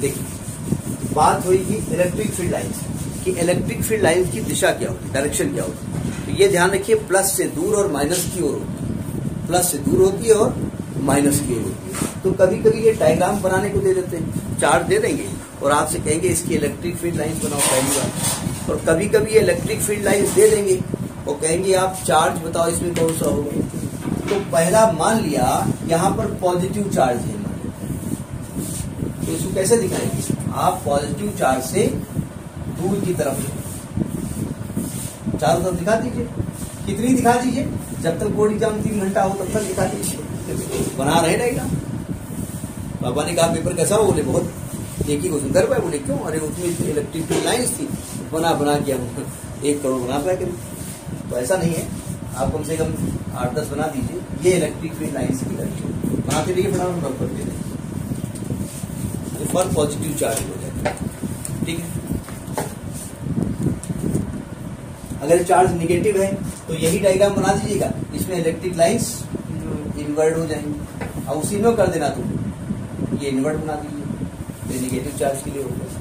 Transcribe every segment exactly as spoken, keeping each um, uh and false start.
देखिए बात होगी इलेक्ट्रिक फील्ड लाइन्स कि इलेक्ट्रिक फील्ड लाइन्स की दिशा क्या होती, डायरेक्शन क्या होती। तो ये ध्यान रखिए प्लस से दूर और माइनस की ओर होती है, प्लस से दूर होती है और माइनस की ओर होती है। तो कभी कभी ये डायग्राम बनाने को दे देते हैं, चार्ट दे देंगे और आपसे कहेंगे इसकी इलेक्ट्रिक फील्ड लाइन्स बनाओ पहली बार। और कभी कभी ये इलेक्ट्रिक फील्ड लाइन्स दे देंगे और कहेंगे आप चार्ज बताओ इसमें कौन सा होगा। तो पहला मान लिया यहाँ पर पॉजिटिव चार्ज है, तो इसको कैसे दिखाएंगे? आप पॉजिटिव चार्ज से दूर की तरफ चारों तरफ दिखा दीजिए, कितनी दिखा दीजिए, जब तक बोर्ड एग्जाम तीन घंटा हो तब तक दिखा दीजिए, बना रहे डायग्राम। पापा ने कहा पेपर कैसा हो? बोले बहुत, देखिए सुंदर भाई। बोले क्यों? अरे उसमें इलेक्ट्रिक लाइन्स थी, बना बना के हम एक करोड़ बना पाए कभी। तो ऐसा नहीं है, आप कम से कम आठ दस बना दीजिए। ये इलेक्ट्रिक फील्ड लाइन्स की लड़की बनाते रहिए, बनाना रब कर देते फॉर पॉजिटिव चार्ज हो जाए, ठीक है। अगर चार्ज निगेटिव है तो यही डायग्राम बना दीजिएगा, इसमें इलेक्ट्रिक लाइन्स इन्वर्ट हो जाएंगी। अब उसी में कर देना तुम ये इन्वर्ट बना दीजिए, ये निगेटिव चार्ज के लिए होगा।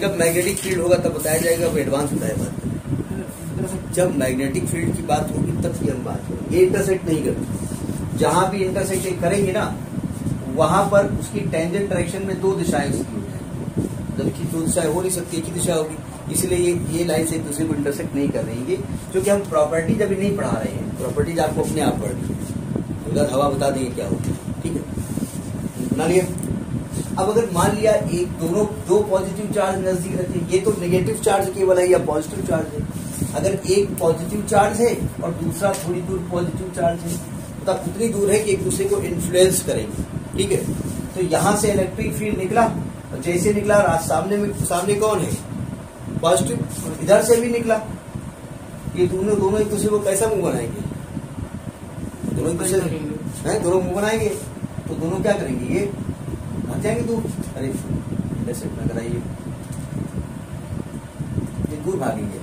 जब मैग्नेटिक फील्ड होगा तब बताया जाएगा, वो एडवांस बताया बात। जब मैग्नेटिक फील्ड की बात होगी तब की हम बात करेंगे। ये इंटरसेक्ट नहीं करते, जहां भी इंटरसेक्ट करेंगे ना वहां पर उसकी टेंजेंट डायरेक्शन में दो दिशाएं उसकी होगी, जबकि दो दिशाएं हो नहीं सकती, एक ही दिशा होगी। इसलिए ये लाइन एक दूसरे को इंटरसेक्ट नहीं करेंगे, क्योंकि हम प्रॉपर्टीज अभी नहीं पढ़ा रहे हैं। प्रॉपर्टीज आपको अपने आप पढ़ उधर हवा बता देंगे क्या होगी, ठीक है, बना लिया। अब अगर मान लिया एक दोनों दो पॉजिटिव चार्ज नजदीक रहते हैं, ये तो नेगेटिव चार्ज केवल है या पॉजिटिव चार्ज है। अगर एक पॉजिटिव चार्ज है और दूसरा थोड़ी दूर पॉजिटिव चार्ज है, तब उतनी दूर है कि एक दूसरे को इन्फ्लुएंस करेंगे, ठीक है। तो यहां से इलेक्ट्रिक फील्ड निकला और जैसे निकला रास्ते सामने में सामने कौन है पॉजिटिव, इधर से भी निकला। ये दोनों दोनों एक दूसरे को कैसा मुंह बनाएंगे, दोनों एक दूसरे हैं दोनों मुंह बनाएंगे, तो दोनों क्या करेंगे, ये जाएंगे दूर। अरे जैसे कराइए ये दूर भागेंगे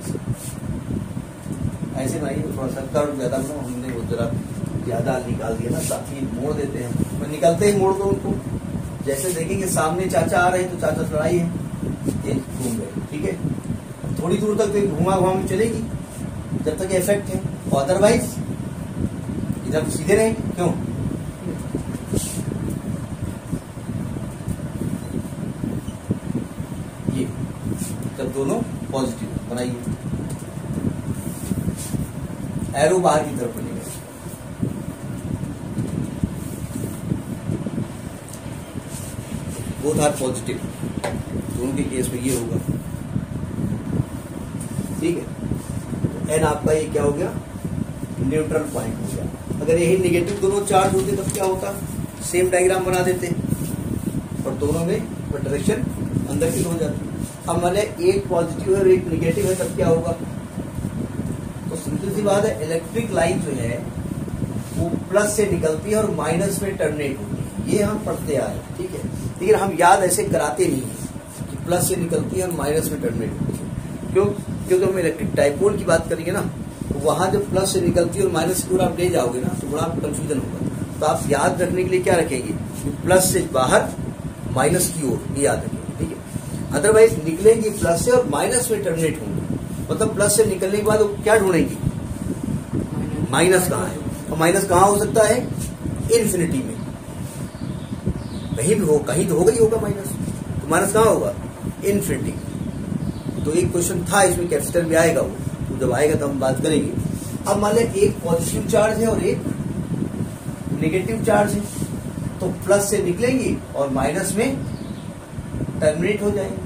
ऐसे भाई, थोड़ा सा कर्व ज्यादा बना, हमने वो जरा ज्यादा निकाल दिया ना, ताकि मोड़ देते हैं पर निकलते ही मोड़ दो उनको। जैसे देखेंगे सामने चाचा आ रहे हैं तो चाचा चढ़ाई है, ये घूम गए, ठीक है। थोड़ी दूर तक तो घुमा घुमा में चलेगी जब तक इफेक्ट है, अदरवाइज इधर सीधे रहेंगे। क्यों? दोनों पॉजिटिव बनाइए, एरो बाहर की तरफ बनेगा। बोथ आर पॉजिटिव, दोनों के केस में ये होगा, ठीक है। एन आपका ये क्या हो गया, न्यूट्रल पॉइंट हो गया। अगर यही नेगेटिव दोनों चार्ज होते तब क्या होता, सेम डायग्राम बना देते और दोनों में डायरेक्शन अंदर की हो जाती। अब मैंने एक पॉजिटिव है और एक नेगेटिव है तब क्या होगा? तो सिंपल सी बात है, इलेक्ट्रिक लाइन जो है वो प्लस से निकलती है और माइनस में टर्मिनेट होती है, ये हम पढ़ते आए, ठीक है। लेकिन हम याद ऐसे कराते नहीं है कि प्लस से निकलती है और माइनस में टर्मिनेट होती है, क्यों? क्योंकि हम इलेक्ट्रिक डायपोल की बात करेंगे ना, तो वहां जब प्लस से निकलती है और माइनस की ओर आप ले जाओगे ना तो बड़ा कंफ्यूजन होगा। तो आप याद रखने के लिए क्या रखेंगे, प्लस से बाहर माइनस की ओर, ये याद रखेंगे, ठीक है। अदरवाइज निकलेंगी प्लस से और माइनस में टर्मिनेट होंगे, मतलब प्लस से निकलने के बाद वो क्या ढूंढेंगी, माइनस कहाँ है, और माइनस कहाँ हो सकता है, इन्फिनिटी में कहीं भी हो, कहीं तो होगा ही होगा माइनस, तो माइनस कहाँ होगा, इन्फिनिटी। तो एक क्वेश्चन था इसमें, कैपिटल में आएगा वो, तो जब आएगा तो हम बात करेंगे। अब मान लें एक पॉजिटिव चार्ज है और एक नेगेटिव चार्ज है, तो प्लस से निकलेंगी और माइनस में टर्मिनेट हो जाएंगे।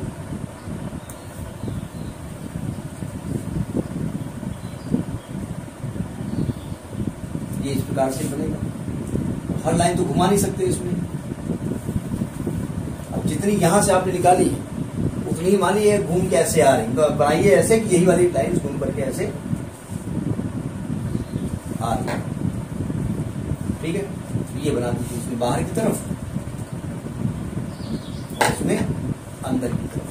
ये इस प्रकार से बनेगा, हर लाइन तो घुमा नहीं सकते इसमें। अब जितनी यहां से आपने निकाली उतनी ही मानिए घूम के ऐसे आ रही, तो बनाइए ऐसे कि यही वाली लाइन घूम करके ऐसे आ रही, ठीक है। तो ये बना दीजिए इसमें बाहर की तरफ में अंदर की तरफ।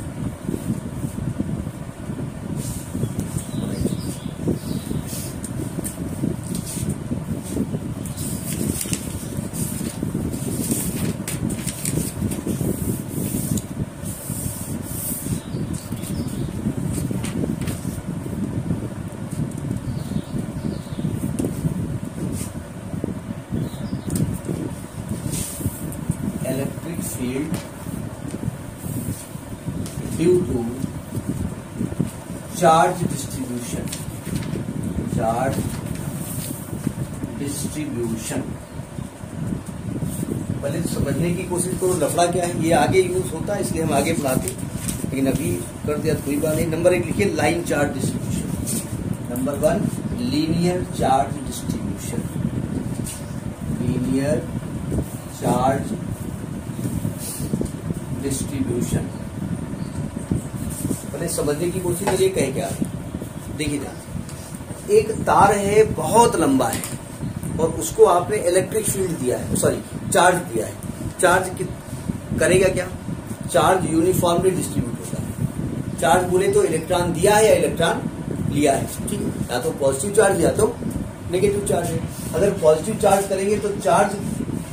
Electric field due to charge distribution charge distribution पहले समझने की कोशिश करो लफड़ा क्या है। ये आगे यूज होता है इसलिए हम आगे पढ़ाते, लेकिन अभी कर दिया तो कोई बात नहीं। नंबर एक लिखिए line charge distribution. Number one linear charge distribution. Linear charge distribution पहले समझने की कोशिश करिए कहे क्या। देखिए ध्यान, एक तार है बहुत लंबा है और उसको आपने इलेक्ट्रिक फील्ड दिया है, सॉरी चार्ज दिया है। चार्ज करेगा क्या, चार्ज यूनिफॉर्मली डिस्ट्रीब्यूट होता है। चार्ज बोले तो इलेक्ट्रॉन दिया है या इलेक्ट्रॉन लिया है, ठीक है, या तो पॉजिटिव चार्ज या तो नेगेटिव चार्ज है। अगर पॉजिटिव चार्ज करेंगे तो चार्ज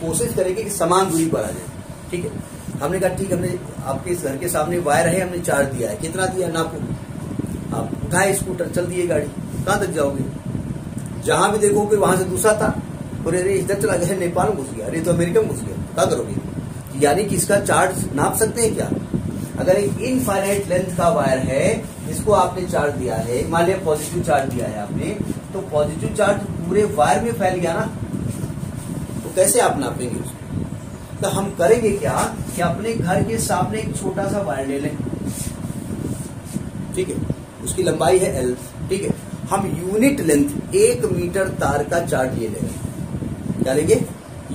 कोशिश करेंगे कि समान दूरी पर आ जाए, ठीक है। हमने कहा ठीक, हमने आपके घर के सामने वायर है, हमने चार्ज दिया है, कितना दिया नापो। आप उठाए स्कूटर, चल दिए गाड़ी, कहाँ तक जाओगे, जहां भी देखोगे वहां से दूसरा था, और अरे इधर चला गया, नेपाल घुस गया, अरे तो अमेरिका घुस गया, क्या करोगे। यानी कि इसका चार्ज नाप सकते हैं क्या। अगर एक इनफाइनाइट लेंथ का वायर है जिसको आपने चार्ज दिया है, मान लिया पॉजिटिव चार्ज दिया है आपने, तो पॉजिटिव चार्ज पूरे वायर में फैल गया ना, तो कैसे आप नापेंगे उसको। तो हम करेंगे क्या कि अपने घर के सामने एक छोटा सा वायर ले लें, ठीक है, उसकी लंबाई है एल, ठीक है। हम यूनिट लेंथ एक मीटर तार का चार्ज ले लेंगे, क्या लेंगे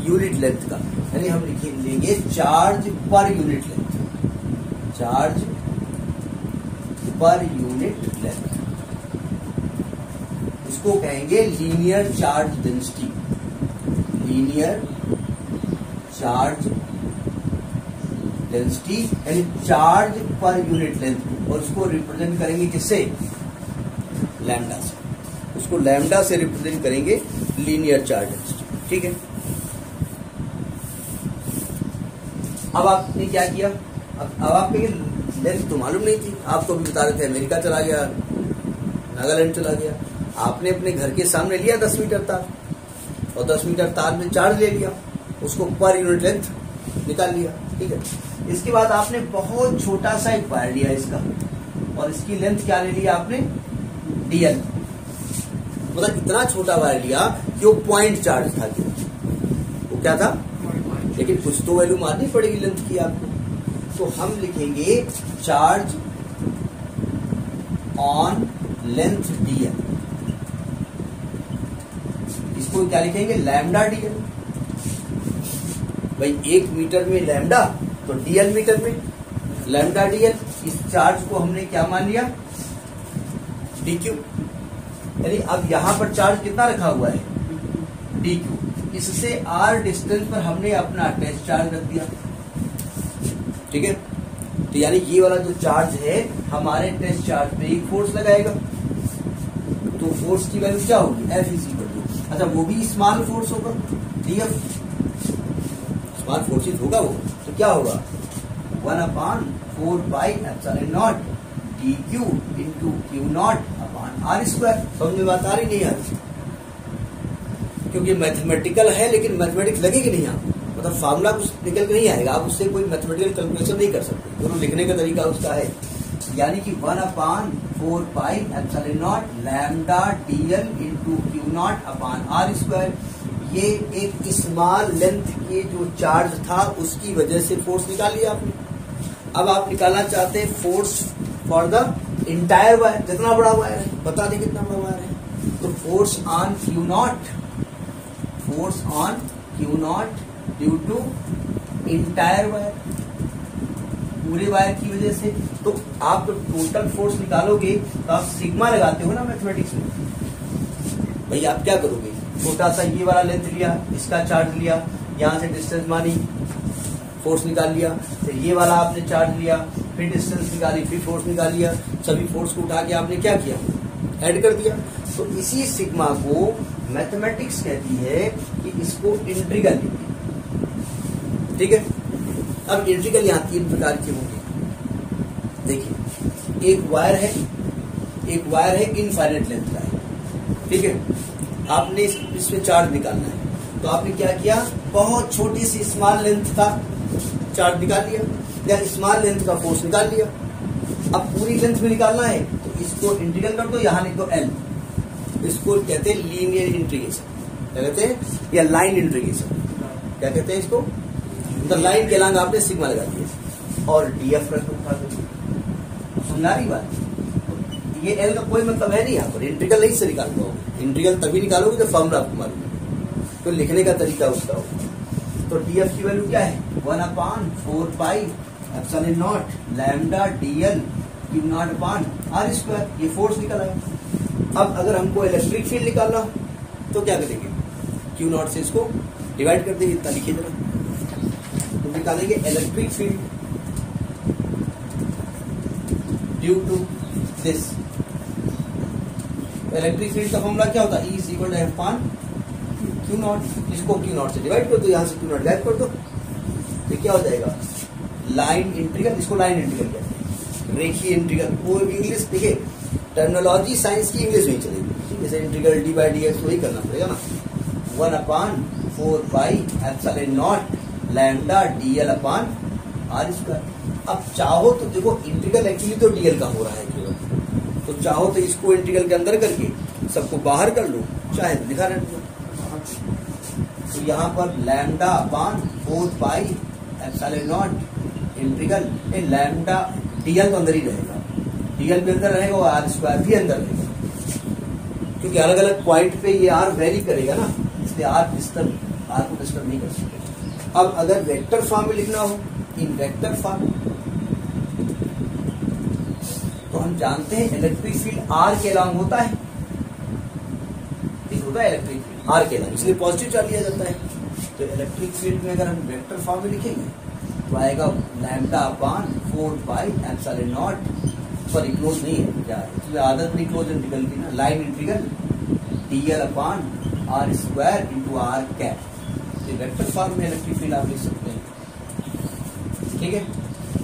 यूनिट लेंथ का, यानी हम लिखे लेंगे charge per unit length. Charge per unit length इसको कहेंगे linear charge density. Linear charge density यानी चार्ज पर यूनिट लेंथ, और उसको रिप्रेजेंट करेंगे किससे, लैम्डा से। उसको लैम्डा से रिप्रेजेंट करेंगे लीनियर चार्ज डेंसिटी, ठीक है। अब आपने क्या किया, अब, अब आपने लेंथ तो मालूम नहीं थी, आपको भी बता रहे थे अमेरिका चला गया, नागालैंड चला गया। आपने अपने घर के सामने लिया दस मीटर तार और दस मीटर तार में चार्ज ले लिया, उसको पर यूनिट लेंथ निकाल लिया, ठीक है। इसके बाद आपने बहुत छोटा सा एक वायर लिया इसका, और इसकी लेंथ क्या ले लिया आपने डीएल, मतलब इतना छोटा वायर लिया कि वो पॉइंट चार्ज था, वो क्या था, लेकिन कुछ तो वैल्यू मारनी पड़ेगी लेंथ की आपको। तो हम लिखेंगे चार्ज ऑन लेंथ डीएल, इसको क्या लिखेंगे लैम्डा डीएल। भाई एक मीटर में लैम्डा तो डीएल मीटर में, लैम्डा डीएल। इस चार्ज को हमने क्या मान लिया डीक्यू, यानी अब यहां पर चार्ज कितना रखा हुआ है डीक्यू, इससे आर डिस्टेंस पर हमने अपना अटैच चार्ज रख दिया, ठीक है। तो यानी ये वाला जो चार्ज है हमारे अटैच चार्ज पे ही फोर्स लगाएगा, तो फोर्स की वैल्यू क्या होगी एफ इज इक्वल टू, अच्छा वो भी स्मॉल फोर्स होगा डीएफ फोर्सेस होगा वो, तो क्या होगा one upon four by epsilon naught d q into q naught upon are square. समझ में बात आ रही नहीं आती, क्योंकि मैथमेटिकल है लेकिन मैथमेटिक्स लगेगी नहीं यहाँ, मतलब फार्मूला कुछ निकल के नहीं आएगा, आप उससे कोई मैथमेटिकल कैलकुलेशन नहीं कर सकते, दोनों लिखने का तरीका उसका है। यानी कि one upon four by epsilon naught lambda d l into q naught upon are square, ये एक स्मॉल लेंथ के जो चार्ज था उसकी वजह से फोर्स निकाल लिया आपने। अब आप निकालना चाहते हैं force for the entire wire, जितना बड़ा वायर है, बता दें कितना बड़ा वायर है, तो force on Q naught, force on Q naught due to entire wire, पूरे वायर की वजह से। तो आप जब तो टोटल फोर्स निकालोगे तो आप सिग्मा लगाते हो ना मैथमेटिक्स में। भाई आप क्या करोगे, छोटा सा ये वाला लेंथ लिया, इसका चार्ज लिया, यहां से डिस्टेंस मानी, फोर्स निकाल लिया, फिर ये वाला आपने चार्ज लिया, फिर डिस्टेंस निकाली, फिर फोर्स निकाल लिया, सभी फोर्स को उठा के आपने क्या किया, ऐड कर दिया। तो इसी सिग्मा को मैथमेटिक्स कहती है कि इसको इंटीग्रल, ठीक है। अब इंटीग्रल यहाँ तीन प्रकार के होंगे, देखिए एक वायर है, एक वायर है इनफाइनाइट लेंथ का है, ठीक है। आपने इसमें चार्ज निकालना है, तो आपने क्या किया, बहुत छोटी सी स्मॉल लेंथ था, चार्ज निकाल लिया या स्मॉल लेंथ का फोर्स निकाल लिया। अब पूरी लेंथ में निकालना है तो इसको इंटीग्रल कर दो, यहाँ लिख दो एल। इसको कहते हैं लीनियर इंटीग्रेशन, क्या कहते हैं, या लाइन इंटीग्रेशन, क्या कहते हैं इसको। तो लाइन के लांग आपने सिग्मा लगा दिया और डी एफ रख दो, सुनना रही बात। ये एल का कोई मतलब है नहीं, यहाँ पर इंटीग्रल नहीं से निकाल पाओगे, इंटीग्रल तभी निकालोगे जब फॉर्मूला आपको मालूम, तो लिखने का तरीका उसका होगा। तो डी एफ की वैल्यू क्या है, one upon four pi epsilon naught lambda d l q naught upon are square, ये फोर्स निकल आया। अब अगर हमको इलेक्ट्रिक फील्ड निकालना हो तो क्या करेंगे, क्यू नॉट से इसको डिवाइड कर देंगे, इतना लिखिए जरा, तो निकालेंगे electric field due to this. Electric field का फॉर्मूला क्या होता है, E is equal to F upon q naught, इसको क्यू नॉट से डिवाइड कर दो, यहाँ से क्यू नॉट गायब कर दो, तो क्या हो जाएगा लाइन इंटीग्रल। इसको लाइन इंटीग्रल कहते हैं, रेखीय इंटीग्रल। कोई भी इंग्लिश देखिए, टर्मिनोलॉजी साइंस की इंग्लिश नहीं चलेगी, जैसे integral d by d x वही करना पड़ेगा ना, one upon four by epsilon naught lambda d l upon are square. अब चाहो तो देखो इंटीग्रल एक्चुअली तो डी एल का हो रहा है, तो चाहो तो इसको इंटीग्रल के अंदर करके सबको बाहर कर लो, चाहे दिखा रहे। तो यहाँ पर lambda upon four by epsilon naught integral, a lambda d l तो अंदर ही रहेगा, डीएल भी अंदर रहेगा और आर स्क्वायर भी अंदर रहेगा, क्योंकि अलग अलग पॉइंट पे ये आर वेरी करेगा ना, इसलिए आर डिस्टर्ब आर को डिस्टर्ब नहीं कर सकते। अब अगर वेक्टर फॉर्म में लिखना हो, इन वेक्टर फॉर्म, तो हम जानते हैं इलेक्ट्रिक फील्ड आर के लॉन्ग होता है, होता है इलेक्ट्रिक फील्ड आर के लॉन्ग, इसलिए पॉजिटिव चार्ज लिया जाता है। तो इलेक्ट्रिक फील्ड में अगर हम वेक्टर फॉर्म में लिखेंगे तो आएगा lambda upon four by epsilon naught, sorry close नहीं है क्या, इसलिए आदत नहीं क्लोज इंटीग्रल की ना, line integral d l upon are square into are cap. तो वेक्टर फॉर्म में इलेक्ट्रिक फील्ड आप लिख सकते हैं, ठीक है।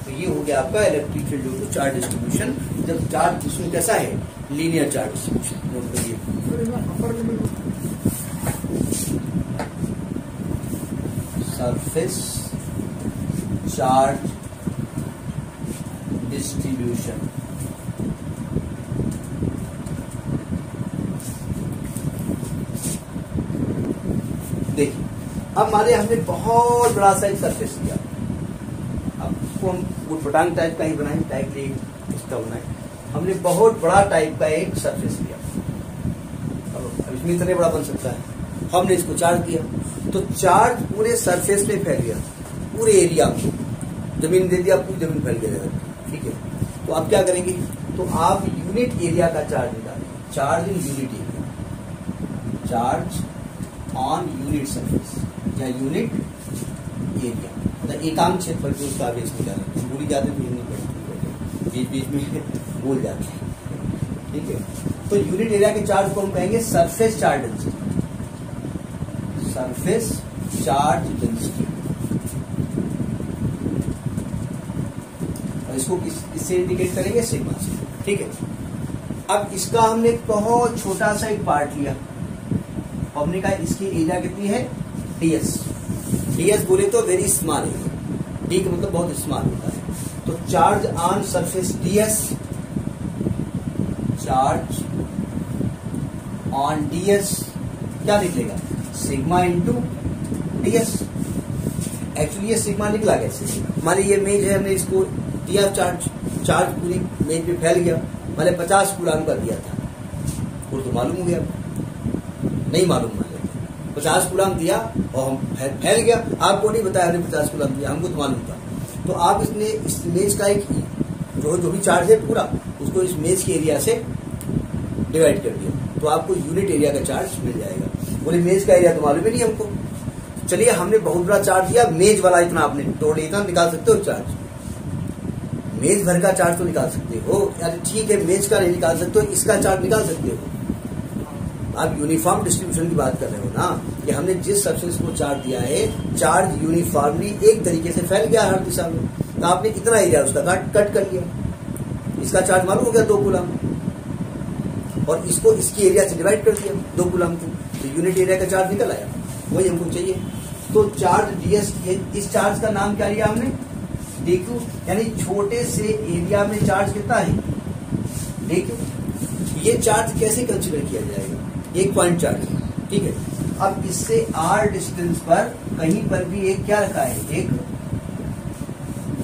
तो ये हो गया आपका electric field due to charge distribution. जब चार्ज इसमें कैसा है, लीनियर चार्ज डिस्ट्रीब्यूशन, नोट करिए, सरफेस चार्ज डिस्ट्रीब्यूशन। देखिए अब हमारे हमने बहुत बड़ा सा एक सरफेस लिया, अब इसको हम गुटपटांग टाइप का ही बनाए, टाइप इसका बनाए, हमने बहुत बड़ा टाइप का एक सरफेस लिया। अब इसमें इतने बड़ा बन सकता है, हमने इसको चार्ज किया, तो चार्ज पूरे सरफेस में फैल गया, पूरे एरिया में, जमीन दे दिया पूरी जमीन फैल गया, ठीक है। तो आप क्या करेंगे, तो आप यूनिट एरिया का चार्ज निकालेंगे, charge in unit area, charge on unit surface या यूनिट एरिया, मतलब एकांक क्षेत्रफल के उसका आवेश निकालेंगे, पूरी ज्यादा नहीं पड़ती, बीच बीच में बोल जाते हैं, ठीक है। तो यूनिट एरिया के चार्ज को हम कहेंगे surface charge density, surface charge density. और इसको किस इससे इंडिकेट करेंगे, सिग्मा से, ठीक है। अब इसका हमने बहुत छोटा सा एक पार्ट लिया, हमने कहा इसकी एरिया कितनी है, डीएस। डीएस बोले तो वेरी स्मॉल है, डी का मतलब बहुत स्मॉल होता है। तो charge on surface d s, charge on d s क्या निकलेगा, सिग्मा इंटू डीएस। एक्चुअली ये सिग्मा निकला कैसे, हमारे ये मेज है, हमने इसको दिया चार्ज, चार्ज पूरी मेज में फैल गया, मैंने पचास कूलम्ब का दिया था, और तो मालूम हो गया, नहीं मालूम मालूम पचास कूलम्ब दिया और हम फैल गया, आपको नहीं बताया हमने पचास कूलम्ब दिया, हमको तो मालूम था। तो आप इसने इस मेज का एक जो जो भी चार्ज है पूरा उसको इस मेज के एरिया से डिवाइड कर दिया, तो आपको यूनिट एरिया का चार्ज मिल जाएगा। बोले मेज का एरिया तो मालूम ही नहीं हमको, चलिए हमने बहुत बड़ा चार्ज दिया, मेज वाला इतना आपने तोड़, इतना निकाल सकते हो चार्ज, मेज भर का चार्ज तो निकाल सकते हो, यानी ठीक है मेज का नहीं निकाल सकते हो, इसका चार्ज निकाल सकते हो। आप यूनिफॉर्म डिस्ट्रीब्यूशन की बात कर रहे हो ना, कि हमने जिस सब्सटेंस को चार्ज दिया है चार्ज यूनिफॉर्मली एक तरीके से फैल गया हर दिशा में, तो आपने इतना एरिया उसका काट कट कर लिया, इसका चार्ज मालूम हो गया दो कूलम, और इसको इसकी एरिया से डिवाइड कर दिया दो कूलम को, तो यूनिट एरिया का चार्ज निकल आया, वही हमको चाहिए। तो चार्ज डीएस, इस चार्ज का नाम क्या लिया हमने, डीक्यू, यानी छोटे से एरिया में चार्ज कितना है डीक्यू। ये चार्ज कैसे कंसिडर किया जाएगा, एक पॉइंट चार्ज, ठीक है। अब इससे आर डिस्टेंस पर कहीं पर भी एक क्या रखा है, एक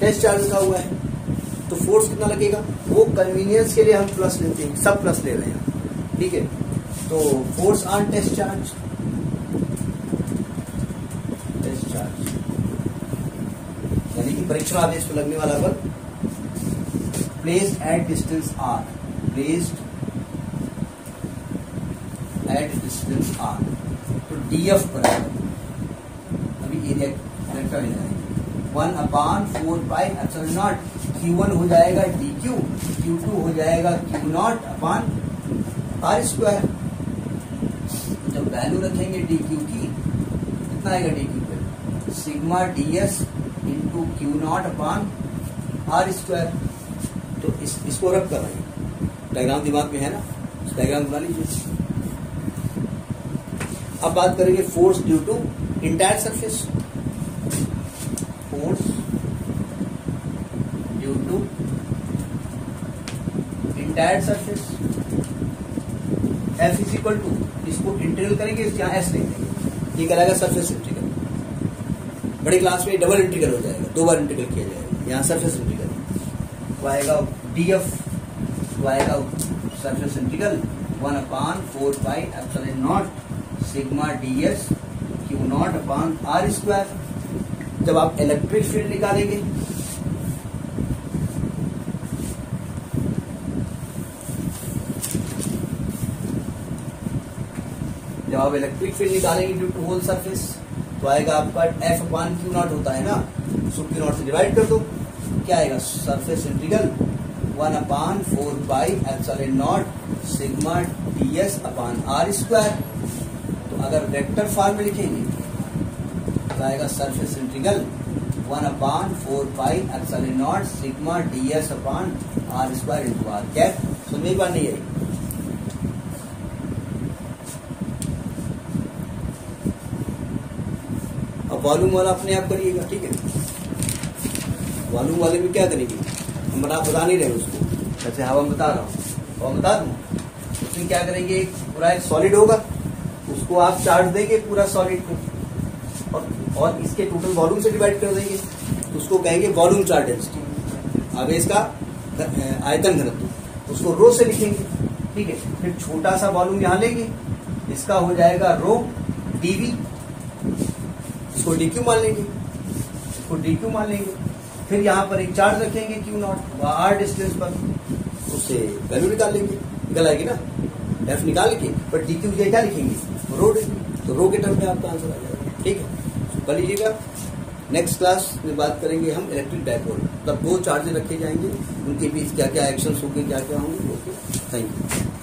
टेस्ट चार्ज रखा हुआ है, तो फोर्स कितना लगेगा, वो कन्वीनियंस के लिए हम प्लस लेते हैं, सब प्लस ले रहे हैं, ठीक है। तो force on test charge, test charge यानी कि परीक्षण आदेश पर लगने वाला बल, placed at distance are, placed at distance are, तो डीएफ बराबर अभी एरिया करेक्ट हो जाएगा one upon four by epsilon naught, q one हो जाएगा डी क्यू, क्यू टू हो जाएगा q naught upon are square. जब वैल्यू रखेंगे डी क्यू की, कितना आएगा डी क्यू पे, sigma D s into q naught upon are square. तो इस, इसको रब कर रहे हैं, डायग्राम दिमाग में है ना, डायग्राम बना लीजिए। अब बात करेंगे force due to entire surface, force due to entire surface. F is equal to, इसको इंटीग्रल करेंगे, इसके यहाँ S लेंगे, ये कराएगा सरफेस इंटीग्रल, बड़े क्लास में डबल इंटीग्रल हो जाएगा, दो बार इंटीग्रल किया जाएगा, यहाँ सरफेस इंटीग्रल आएगा डी एफ, आएगा surface integral one upon four by epsilon naught sigma D S Q naught upon are square. जब आप इलेक्ट्रिक फील्ड निकालेंगे, जब आप इलेक्ट्रिक फील्ड निकालेंगे ड्यू टू होल सरफेस, तो आएगा आपका एफ अपॉन क्यू नॉट होता है ना, सो क्यू नॉट से डिवाइड कर दो, क्या आएगा surface integral one upon four by epsilon naught sigma D S upon are square. तो अगर वेक्टर फॉर्म में लिखेंगे तो आएगा surface integral one upon four by epsilon naught sigma D S upon are square into are cap. सुनने की बात नहीं है, वॉल्यूम वाला अपने आप करिएगा, ठीक है। वॉल्यूम वाले में क्या करेंगे, हम बना बता नहीं रहे उसको, जैसे हवा बता रहा हूँ, हवा बता दूँ, उसमें क्या करेंगे, एक पूरा एक सॉलिड होगा, उसको आप चार्ज देंगे पूरा सॉलिड को, और, और इसके टोटल वॉल्यूम से डिवाइड कर देंगे, तो उसको कहेंगे वॉल्यूम चार्ज डेंसिटी, अब इसका आयतन घनत्व, उसको रो से लिखेंगे, ठीक है। फिर छोटा सा वॉल्यूम यहाँ लेंगे, इसका हो जाएगा रो डीवी, इसको डी क्यू मान लेंगे, इसको डी क्यू मान लेंगे, फिर यहाँ पर एक चार्ज रखेंगे क्यू नॉट आर डिस्टेंस पर, उससे वैल्यू निकाल लेंगे, निकल आएगी ना एफ निकाल के, पर डी क्यू की क्या लिखेंगे, रो डिस्टेंस, तो रो के टर्म में आपका आंसर आ जाएगा, ठीक है। कर लीजिएगा, नेक्स्ट क्लास में बात करेंगे हम इलेक्ट्रिक डायपोल, तब दो चार्जेस रखे जाएंगे, उनके बीच क्या क्या एक्शन होंगे, क्या क्या होंगे। Okay, thank you.